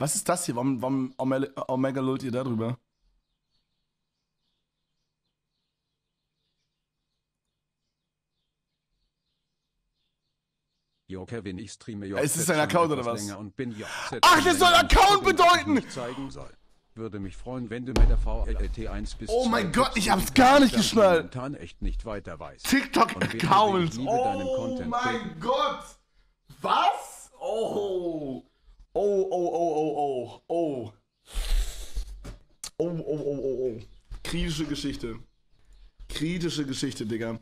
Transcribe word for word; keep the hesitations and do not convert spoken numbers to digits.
Was ist das hier? Warum, warum Omega lullt ihr da drüber? Jo, Kevin, ich streame jo, es ist ein Account oder was? Und bin jo, ach, das soll Account bedeuten! Würde mich freuen, wenn du mit der V L T eins bis oh mein Gott, ich hab's gar nicht geschnallt! Echt nicht weiter weiß. TikTok-Account! Oh mein Gott! Was? Oh! Oh, oh, oh, oh, oh, oh. Oh, oh, oh, oh, oh. Kritische Geschichte. Kritische Geschichte, Digga.